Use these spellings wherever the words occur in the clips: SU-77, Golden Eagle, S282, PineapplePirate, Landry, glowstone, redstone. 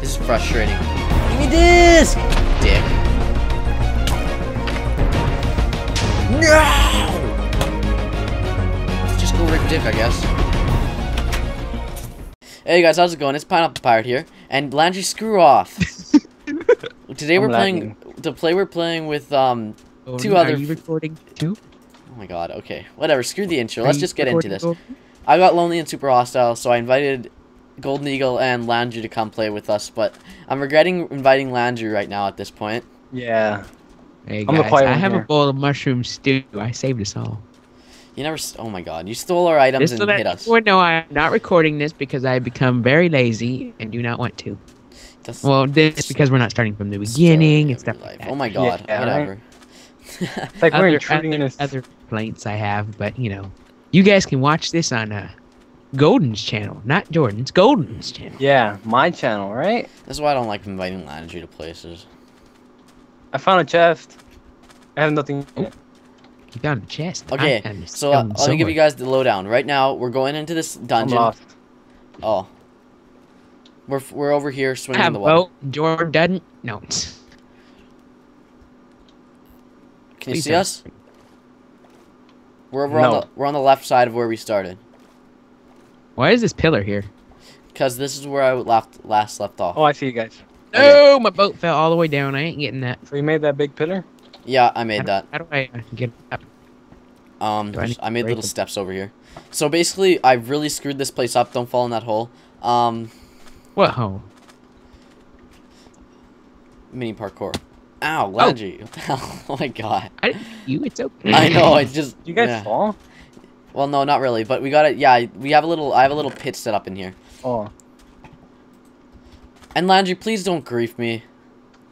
This is frustrating. Give me this! Dick. No! Let's just go Rick Dick, I guess. Hey guys, how's it going? It's PineapplePirate here. And Landry, screw off. Today we're playing with two other. Are you recording too? Oh my god, okay. Whatever, screw the intro. Let's just get into this. I got lonely and super hostile, so I invited Golden Eagle and Landry to come play with us, but I'm regretting inviting Landry right now at this point. Yeah. Hey guys, I have a bowl of mushroom stew. I saved us all. You never. Oh my god, you stole our items and hit us. No, I'm not recording this because I have become very lazy and do not want to. That's, well, this is because we're not starting from the beginning and stuff like that. Oh my god, yeah, whatever. Right? Like we're intruding in other complaints I have, but you know. You guys can watch this on Golden's channel, not Jordan's. Golden's channel. Yeah, my channel, right? That's why I don't like inviting Landry to places. I found a chest. I have nothing. Oh. You found a chest. Okay, so let me give you guys the lowdown. Right now, we're going into this dungeon. I'm lost. Oh, we're over here swinging the wall. Jordan doesn't. No. Can you see us? We're over on the left side of where we started. Why is this pillar here? Because this is where I last left off. Oh, I see you guys. No, okay. My boat fell all the way down. I ain't getting that. So you made that big pillar? Yeah, I made that. How do I get up? I made little steps over here. So basically, I really screwed this place up. Don't fall in that hole. What hole? Mini parkour. Ow, Landry. Oh. Oh my god. I didn't you, it's okay. I know, it's just... You guys fall? Well, no, not really, but we got it. Yeah, we have a little... I have a little pit set up in here. Oh. And Landry, please don't grief me.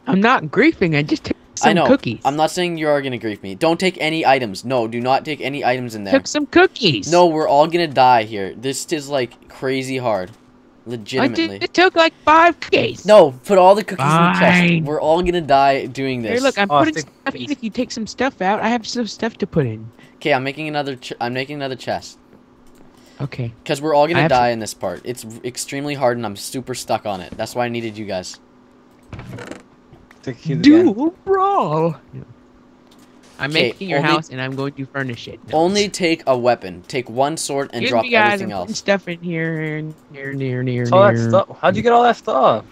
I'm not griefing, I just took some cookies. I'm not saying you are gonna grief me. Don't take any items. No, do not take any items in there. Took some cookies. No, we're all gonna die here. This is, like, crazy hard. Legitimately. It took like 5 cookies. No, put all the cookies in the chest. We're all gonna die doing this. Hey, look, I'm putting stuff in. If you take some stuff out, I have some stuff to put in. Okay, I'm making another. I'm making another chest. Okay. Because we're all gonna die in this part. It's extremely hard, and I'm super stuck on it. That's why I needed you guys. Do brawl. I'm making your house, and I'm going to furnish it. No. Only take a weapon. Take one sword and drop everything else. Stuff in here, near. All that stuff. How'd you get all that stuff?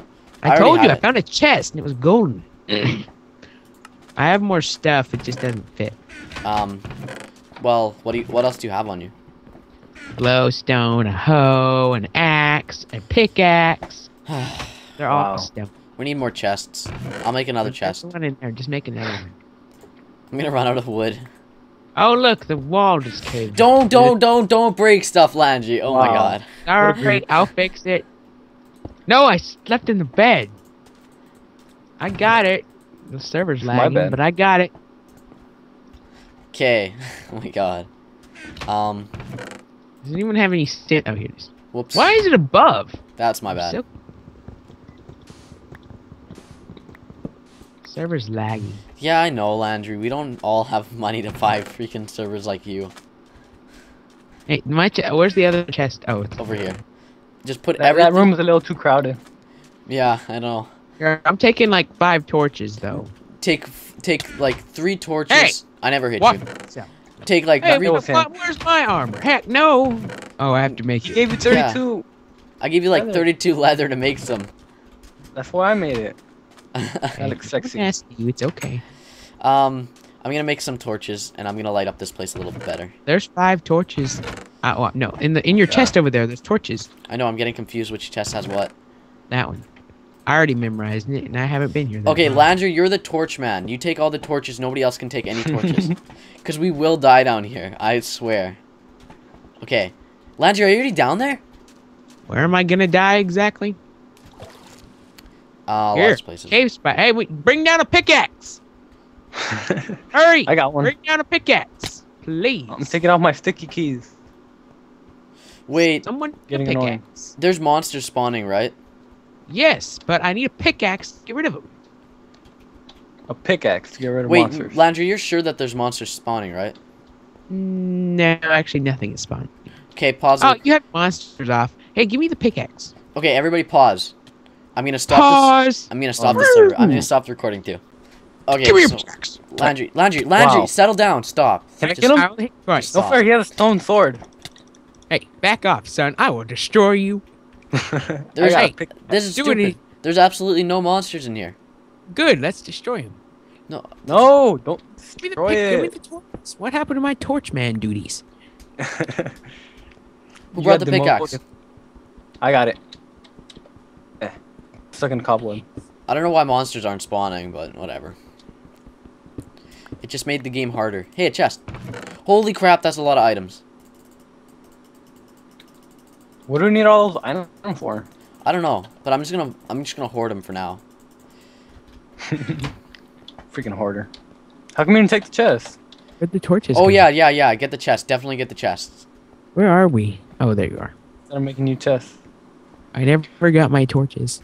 I told you, I found a chest, and it was golden. I have more stuff. It just doesn't fit. Well, what else do you have on you? Glowstone, a hoe, an axe, a pickaxe. They're all stuff. We need more chests. I'll make another chest. One in there. Just make another one. I'm gonna run out of wood. Oh look, the wall just caved. Don't break stuff, Landry. Oh my god. Alright, I'll fix it. No, I slept in the bed. I got it. The server's lagging, but I got it. Okay. Oh my god. Does anyone have any stint? Oh, here it is. Whoops. Why is it above? That's my bad. Server's laggy. Yeah, I know, Landry. We don't all have money to buy freaking servers like you. Hey, where's the other chest? Oh, it's over here. Just put everything. That room is a little too crowded. Yeah, I know. I'm taking like 5 torches though. Take like 3 torches. Hey, I never hit you. Take like where's my armor? Heck no. Oh, I have to make it. You gave you 32. Yeah. I gave you like 32 leather to make some. That's why I made it. That looks sexy. It's okay. I'm gonna make some torches, and I'm gonna light up this place a little bit better. There's 5 torches. Oh, no, in your chest over there. There's torches. I know. I'm getting confused which chest has what. That one. I already memorized it, and I haven't been here. Okay, Landry, you're the torch man. You take all the torches. Nobody else can take any torches, because we will die down here. I swear. Okay, Landry, are you already down there? Where am I gonna die exactly? Here, lots of places. Cave spot. Hey, bring down a pickaxe! Hurry! I got one. Bring down a pickaxe, please. I'm taking off my sticky keys. Wait. Someone getting a pickaxe. There's monsters spawning, right? Yes, but I need a pickaxe to get rid of them. A pickaxe to get rid of monsters. Wait, Landry, you're sure that there's monsters spawning, right? No, actually nothing is spawning. Okay, pause. Oh, you have monsters off. Hey, give me the pickaxe. Okay, everybody pause. I'm gonna stop this. I'm gonna stop the server. I'm gonna stop the recording too. Okay. Give me your box. Landry, wow. Settle down. Stop. Can I get him? Right. So far, he has a stone sword. Hey, back off, son. I will destroy you. This is stupid. There's absolutely no monsters in here. Good. Let's destroy him. No. No. Don't destroy it. Give me the what happened to my torch man duties? Who brought the pickaxe? I got it. Stuck in cobweb. I don't know why monsters aren't spawning, but whatever. It just made the game harder. Hey, a chest. Holy crap, that's a lot of items. What do we need all those items for? I don't know, but I'm just gonna hoard them for now. Freaking hoarder. How come you didn't take the chest? Where'd the torches go? Yeah. Get the chest. Definitely get the chest. Where are we? Oh, there you are. I'm making new chests. I never got my torches.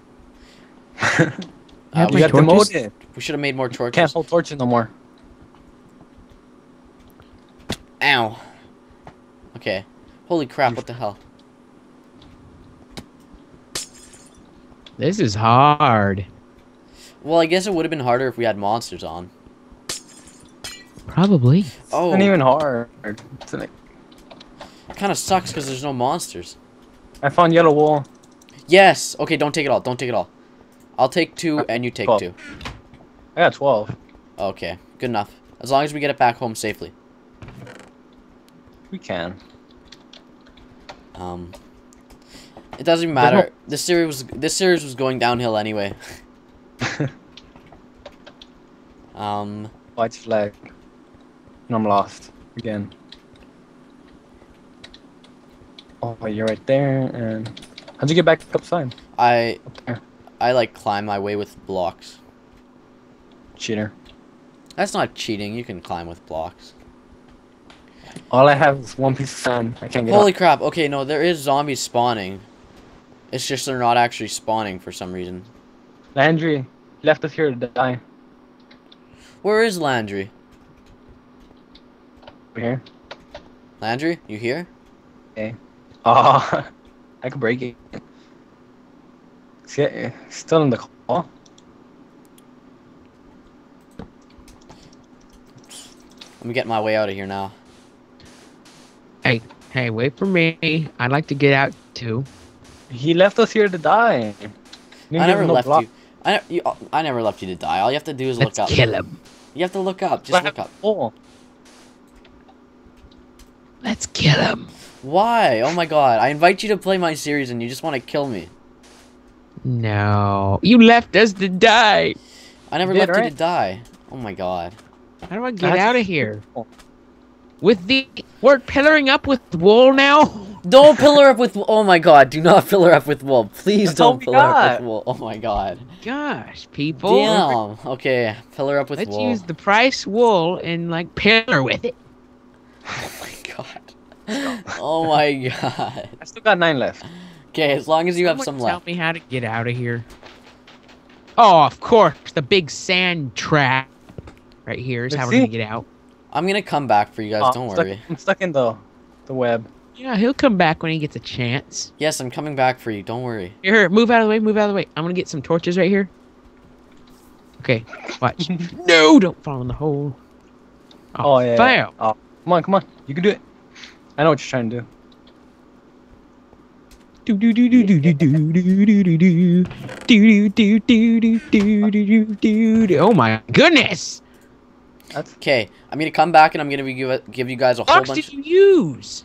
We got demoted. We should have made more torches. Can't hold torches no more. Ow. Okay. Holy crap, what the hell? This is hard. Well, I guess it would have been harder if we had monsters on. Probably. Oh. It's not even hard. It kind of sucks because there's no monsters. I found yellow wool. Yes. Okay, don't take it all. Don't take it all. I'll take 2 and you take 12. 2. I got 12. Okay, good enough. As long as we get it back home safely. We can. It doesn't even matter. This series was going downhill anyway. White flag. And I'm lost again. Oh, you're right there. And how'd you get back upside? I like climb my way with blocks. Cheater. That's not cheating. You can climb with blocks. All I have is one piece of sand. I can't get. Holy crap! Okay, no, there is zombies spawning. It's just they're not actually spawning for some reason. Landry left us here to die. Where is Landry? Over here. Landry, you here? Okay. Oh, I can break it. Still in the call. Let me get my way out of here now. Hey, wait for me. I'd like to get out too. He left us here to die. I never left you. I never left you to die. All you have to do is look up. Kill him. You have to look up. Just look up. Oh. Let's kill him. Why? Oh my god. I invite you to play my series and you just want to kill me. No, you left us to die. I never left you to die. Oh my god. How do I get out of here? With the we're pillaring up with wool now. Don't pillar up with. Oh my god! Do not pillar up with wool, please. That's don't pillar up with wool. Oh my god. Gosh, people. Damn. Okay, pillar up with wool. Let's use the price wool and like pillar with it. Oh my god. Oh my god. I still got 9 left. Okay, as long as you have some left. Tell me how to get out of here. Oh, of course, the big sand trap right here is how we're gonna get out. I'm gonna come back for you guys. Don't worry. I'm stuck in the web. Yeah, he'll come back when he gets a chance. Yes, I'm coming back for you. Don't worry. Here, move out of the way. Move out of the way. I'm gonna get some torches right here. Okay, watch. No, don't fall in the hole. Oh yeah. Fire. Oh, come on, come on. You can do it. I know what you're trying to do. Oh my goodness! Okay, I'm gonna come back and I'm gonna give you guys a whole bunch. What blocks did you use?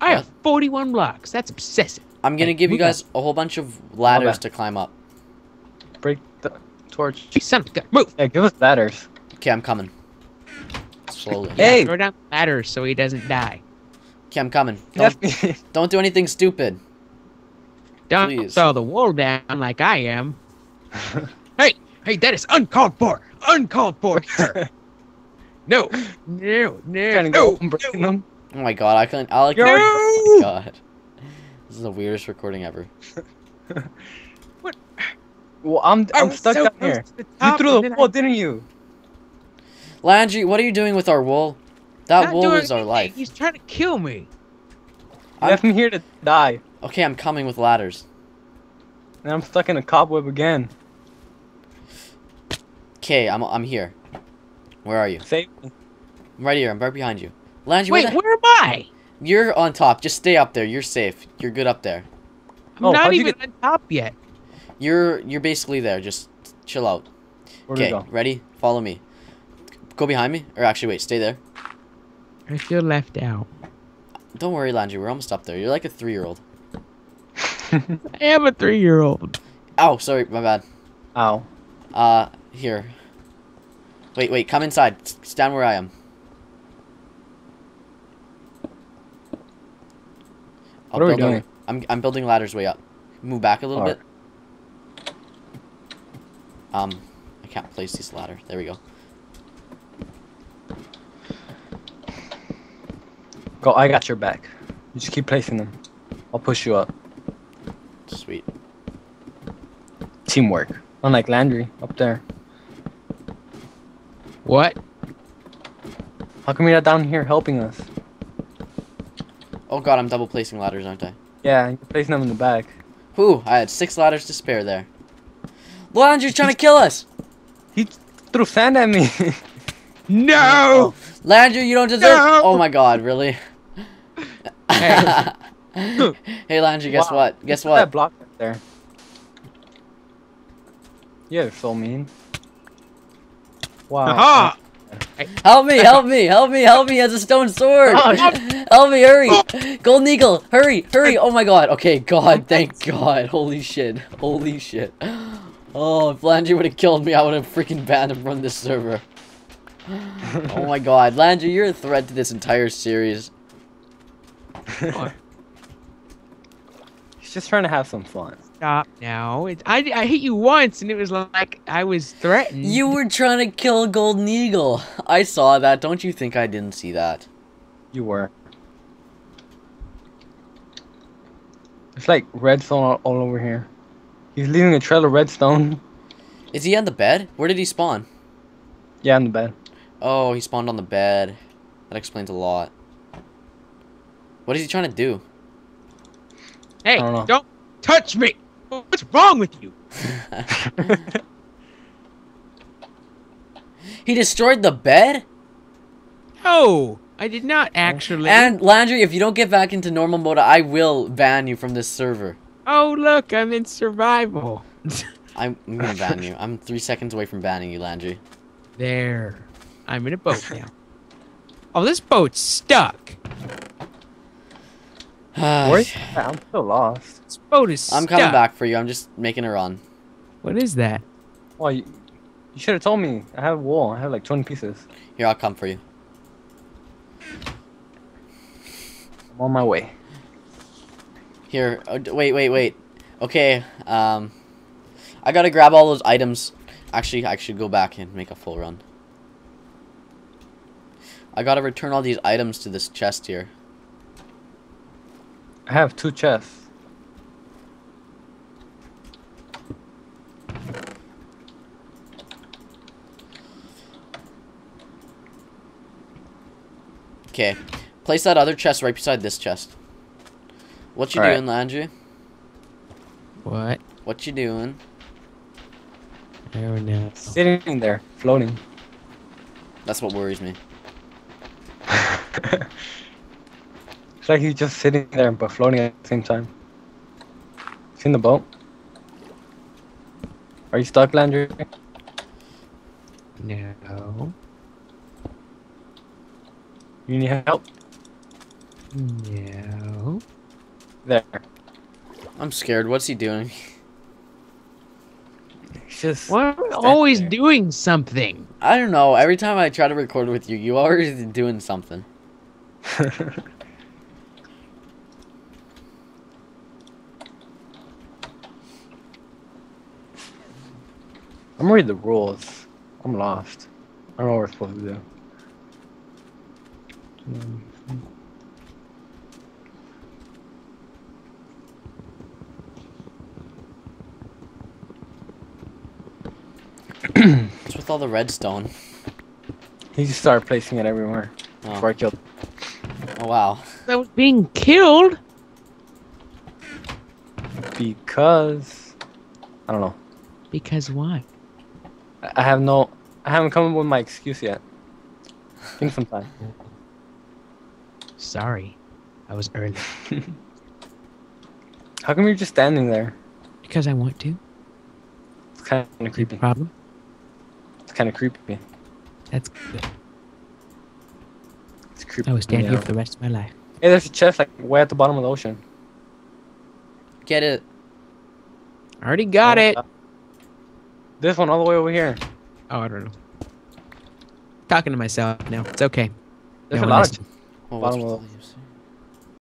I have 41 blocks. That's obsessive. I'm gonna give you guys a whole bunch of ladders to climb up. Break the torch. Son of a gun. Move. Yeah, give us ladders. Okay, I'm coming. Slowly. Hey, throw down ladders so he doesn't die. Okay, I'm coming. Don't do anything stupid. Don't throw the wall down like I am. hey, that is uncalled for. Uncalled for. No. Oh my god, I couldn't. Oh my god, this is the weirdest recording ever. What? Well, I'm stuck down here. You threw the wool, didn't you? Landry, what are you doing with our wool? That wool is our life. He's trying to kill me. Left me here to die. Okay, I'm coming with ladders. And I'm stuck in a cobweb again. Okay, I'm here. Where are you? Save me. I'm right here. I'm right behind you. Landry, wait, where am I? You're on top. Just stay up there. You're safe. You're good up there. I'm not even on top yet. You're basically there. Just chill out. Okay, ready? Follow me. Go behind me. Or actually, wait. Stay there. I feel left out. Don't worry, Landry. We're almost up there. You're like a 3-year-old. I am a 3-year-old. Ow, sorry. My bad. Ow. Here. Wait, wait. Come inside. Stand where I am. What are we doing? I'm building ladders way up. Move back a little bit. I can't place these ladders. There we go. Go, I got your back. You just keep placing them. I'll push you up. Sweet. Teamwork. Unlike Landry up there. What? How come you're not down here helping us? Oh god, I'm double placing ladders, aren't I? Yeah, you're placing them in the back. Whew, I had 6 ladders to spare there. Landry's trying to kill us! He threw sand at me! No! Oh. Landry, you don't deserve- no! Oh my god, really? Hey, hey Landry, guess wow. What? Guess what? That block right there. Yeah, so mean. Wow. Aha! Help me, help me, help me, help me as a stone sword! Help me, hurry! Golden Eagle, hurry, hurry! Oh my god, okay, god, thank god, holy shit, holy shit. Oh, if Landry would have killed me, I would have freaking banned him from this server. Oh my god, Landry, you're a threat to this entire series. He's just trying to have some fun. Stop now. I hit you once and it was like I was threatened. You were trying to kill Golden Eagle. I saw that. Don't you think I didn't see that? You were. It's like redstone all over here. He's leaving a trail of redstone. Is he on the bed? Where did he spawn? Yeah, on the bed. Oh, he spawned on the bed. That explains a lot. What is he trying to do? Hey, don't touch me! What's wrong with you? He destroyed the bed? No, I did not actually. And Landry, if you don't get back into normal mode, I will ban you from this server. Oh, look, I'm in survival. I'm gonna ban you. I'm 3 seconds away from banning you, Landry. There. I'm in a boat now. Oh, this boat's stuck. I'm so lost. This boat is stuck. I'm coming back for you. I'm just making a run. What is that? Well, you should have told me. I have a wool. I have like 20 pieces. Here, I'll come for you. I'm on my way. Here. Oh, wait, wait, wait. Okay. I gotta grab all those items. Actually, I should go back and make a full run. I gotta return all these items to this chest here. I have 2 chests. Okay. Place that other chest right beside this chest. What you doing, Landry? What? What you doing? There now. Sitting there, floating. That's what worries me. It's like he's just sitting there but floating at the same time. He's in the boat. Are you stuck, Landry? No. You need help? No. There. I'm scared. What's he doing? Just we're always doing something. I don't know. Every time I try to record with you, you already doing something. I'm reading the rules. I'm lost. I don't know what we're supposed to do. What's with all the redstone? He just started placing it everywhere. Oh. Before I killed. Oh wow. That was being killed. Because I don't know. Because why? I haven't come up with my excuse yet. Think some time. Sorry, I was early. How come you're just standing there? Because I want to. It's kind of creepy. Problem? It's kind of creepy. That's good. It's creepy. I was standing here for the rest of my life. Hey, there's a chest like way at the bottom of the ocean. Get it. I already got it. This one all the way over here. Oh, I don't know. Talking to myself now. It's okay. There's a lot of bottom of the ocean.